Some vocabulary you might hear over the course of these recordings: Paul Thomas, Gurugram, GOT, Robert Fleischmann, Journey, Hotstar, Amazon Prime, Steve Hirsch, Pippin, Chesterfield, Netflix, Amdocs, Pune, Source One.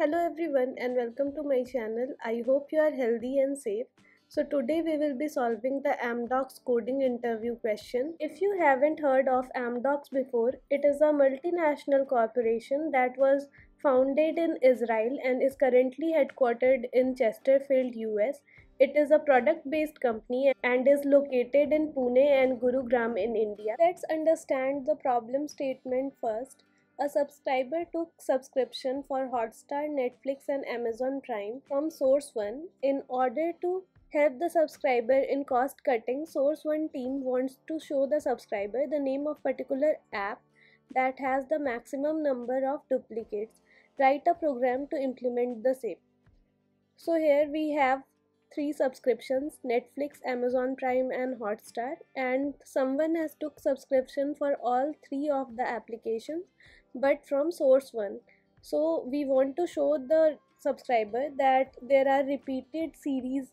Hello everyone and welcome to my channel. I hope you are healthy and safe. So today we will be solving the Amdocs coding interview question. If you haven't heard of Amdocs before, it is a multinational corporation that was founded in Israel and is currently headquartered in Chesterfield, US. It is a product-based company and is located in Pune and Gurugram in India. Let's understand the problem statement first. A subscriber took subscription for Hotstar, Netflix and Amazon Prime from Source One. In order to help the subscriber in cost cutting, Source One team wants to show the subscriber the name of particular app that has the maximum number of duplicates. Write a program to implement the same. So here we have three subscriptions: Netflix, Amazon Prime and Hotstar, and someone has took subscription for all three of the applications but from Source One. So we want to show the subscriber that there are repeated series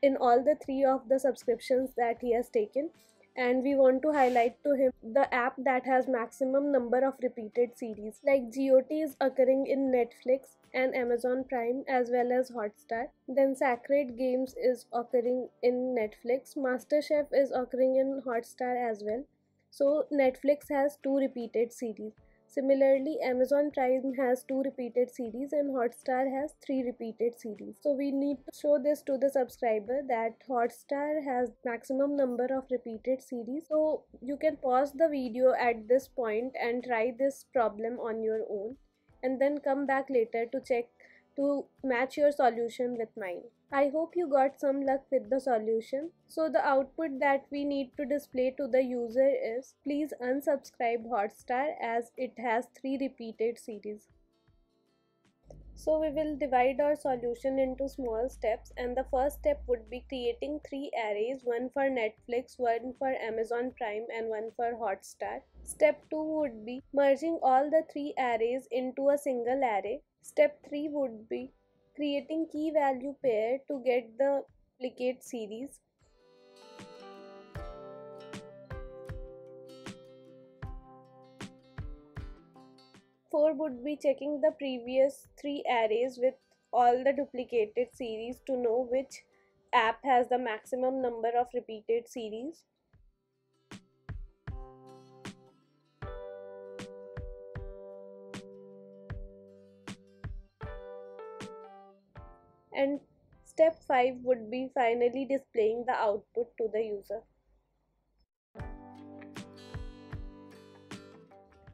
in all the three of the subscriptions that he has taken, and we want to highlight to him the app that has maximum number of repeated series. Like GOT is occurring in Netflix and Amazon Prime as well as Hotstar. Then Sacred Games is occurring in Netflix. MasterChef is occurring in Hotstar as well. So Netflix has two repeated series. Similarly, Amazon Prime has two repeated series and Hotstar has three repeated series. So we need to show this to the subscriber that Hotstar has maximum number of repeated series. So you can pause the video at this point and try this problem on your own, and then come back later to check to match your solution with mine. I hope you got some luck with the solution. So the output that we need to display to the user is, please unsubscribe Hotstar as it has three repeated series. So we will divide our solution into small steps, and the first step would be creating three arrays, one for Netflix, one for Amazon Prime and one for Hotstar. Step 2 would be merging all the three arrays into a single array. Step 3 would be creating key value pair to get the duplicate series. Step 4 would be checking the previous three arrays with all the duplicated series to know which app has the maximum number of repeated series. And step 5 would be finally displaying the output to the user.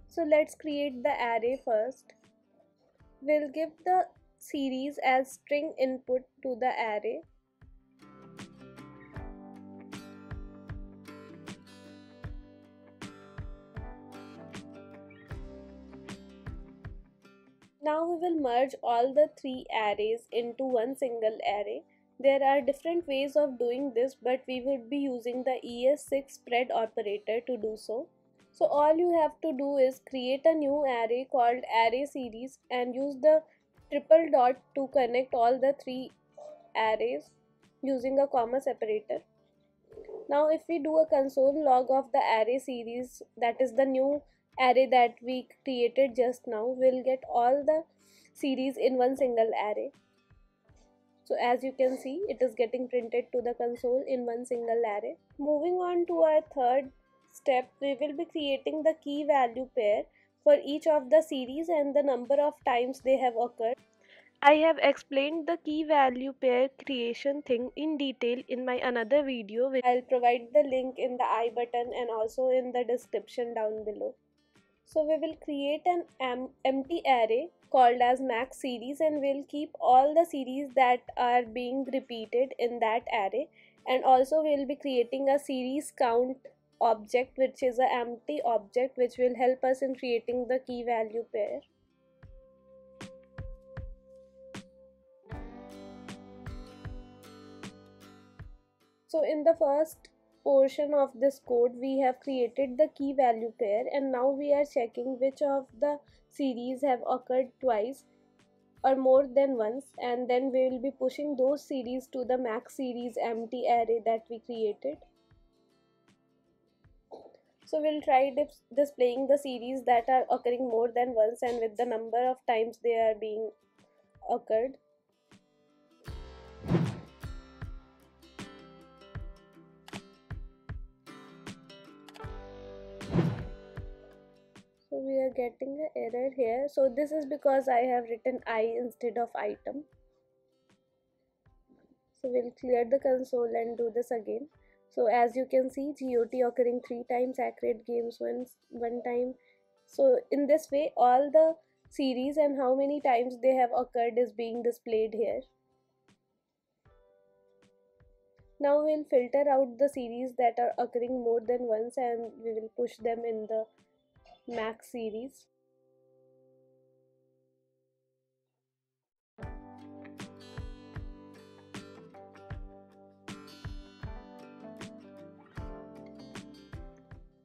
So let's create the array first. We'll give the series as string input to the array. Now we will merge all the three arrays into one single array. There are different ways of doing this, but we would be using the ES6 spread operator to do so. So all you have to do is create a new array called array series and use the triple dot to connect all the three arrays using a comma separator. Now if we do a console log of the array series, that is the new array that we created just now, will get all the series in one single array. So as you can see, it is getting printed to the console in one single array. Moving on to our third step, we will be creating the key value pair for each of the series and the number of times they have occurred. I have explained the key value pair creation thing in detail in my another video, which I'll provide the link in the I button and also in the description down below. So we will create an empty array called as max series, and we'll keep all the series that are being repeated in that array, and also we'll be creating a series count object, which is an empty object, which will help us in creating the key value pair. So in the first portion of this code, we have created the key value pair, and now we are checking which of the series have occurred twice or more than once, and then we will be pushing those series to the max series empty array that we created. So we'll try displaying the series that are occurring more than once and with the number of times they are being occurred. So we are getting an error here. So this is because I have written I instead of item. So we'll clear the console and do this again. So as you can see, GOT occurring 3 times, Acrid Games one time. So in this way, all the series and how many times they have occurred is being displayed here. Now we'll filter out the series that are occurring more than once and we will push them in the max series.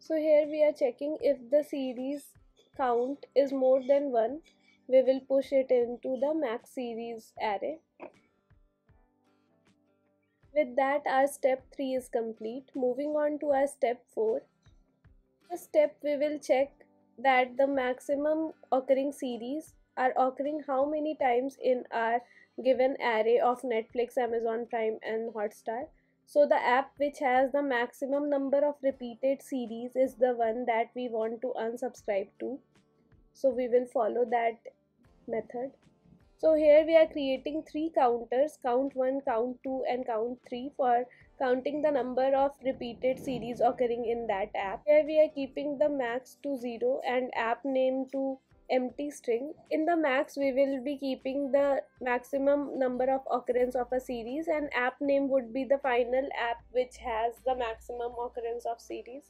So here we are checking if the series count is more than 1, we will push it into the max series array. With that, our step 3 is complete. Moving on to our step 4. In this step, we will check that the maximum occurring series are occurring how many times in our given array of Netflix, Amazon Prime and Hotstar. So the app which has the maximum number of repeated series is the one that we want to unsubscribe to. So we will follow that method. So here we are creating 3 counters, count 1, count 2 and count 3 for counting the number of repeated series occurring in that app. Here we are keeping the max to 0 and app name to empty string. In the max, we will be keeping the maximum number of occurrence of a series and app name would be the final app which has the maximum occurrence of series.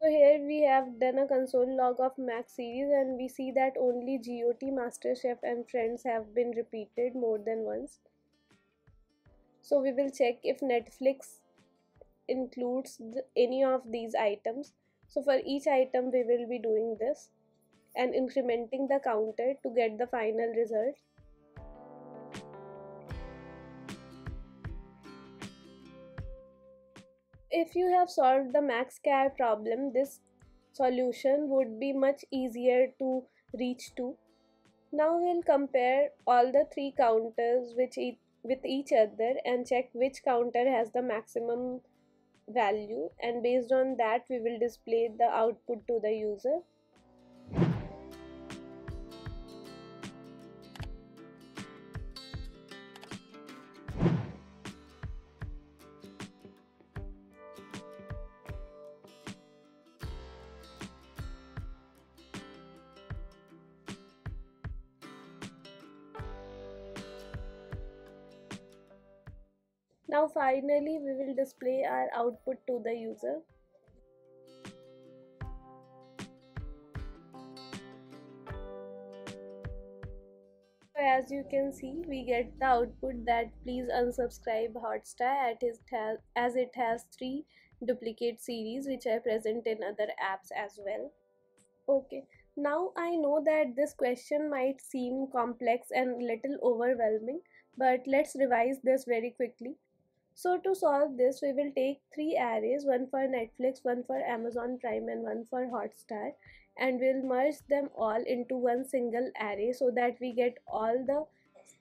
So here we have done a console log of max series and we see that only GOT, MasterChef and Friends have been repeated more than once. So we will check if Netflix includes any of these items. So for each item we will be doing this and incrementing the counter to get the final result. If you have solved the maxchar problem, this solution would be much easier to reach to. Now we'll compare all the 3 counters with each other and check which counter has the maximum value, and based on that we will display the output to the user. Now finally we will display our output to the user. As you can see, we get the output that please unsubscribe Hotstar as it has 3 duplicate series which are present in other apps as well. Okay, now I know that this question might seem complex and little overwhelming, but let's revise this very quickly. So to solve this, we will take 3 arrays, one for Netflix, one for Amazon Prime and one for Hotstar, and we'll merge them all into one single array so that we get all the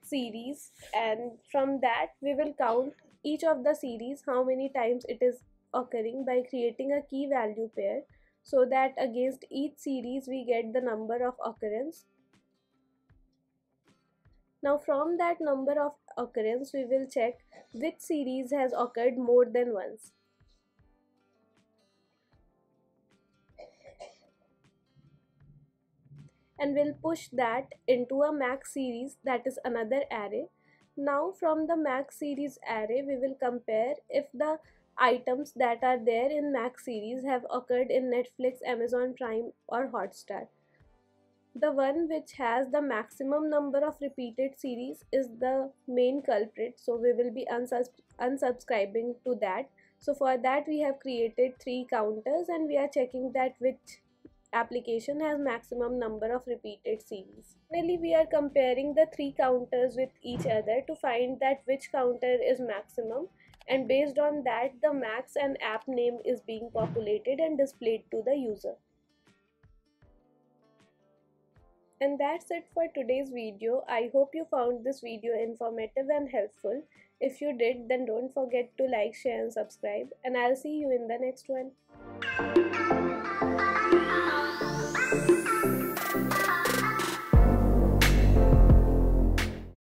series, and from that we will count each of the series how many times it is occurring by creating a key value pair, so that against each series we get the number of occurrence. Now from that number of occurrence, we will check which series has occurred more than once. And we'll push that into a max series, that is another array. Now from the max series array, we will compare if the items that are there in max series have occurred in Netflix, Amazon Prime or Hotstar. The one which has the maximum number of repeated series is the main culprit, so we will be unsubscribing to that. So for that we have created 3 counters and we are checking that which application has maximum number of repeated series. Finally, we are comparing the 3 counters with each other to find that which counter is maximum, and based on that the max and app name is being populated and displayed to the user. And that's it for today's video. I hope you found this video informative and helpful. If you did, then don't forget to like, share and subscribe. And I'll see you in the next one.